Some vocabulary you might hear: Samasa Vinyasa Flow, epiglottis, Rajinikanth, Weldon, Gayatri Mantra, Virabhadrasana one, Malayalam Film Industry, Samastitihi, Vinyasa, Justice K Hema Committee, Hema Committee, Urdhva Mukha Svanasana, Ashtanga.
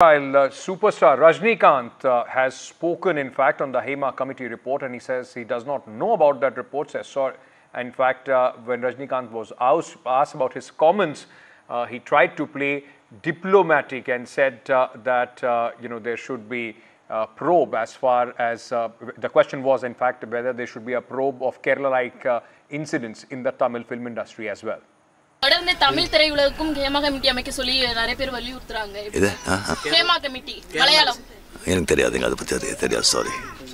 While superstar Rajinikanth has spoken, in fact, on the Hema Committee report, and he says he does not know about that report. In fact, when Rajinikanth was asked about his comments, he tried to play diplomatic and said that there should be a probe as far as the question was, in fact, whether there should be a probe of Kerala-like incidents in the Tamil film industry as well. Tamil Terrayulakum, Hema Committee, Amakisoli, and Arapir Valutranga. Hema Committee, Malayalam. I think I sorry.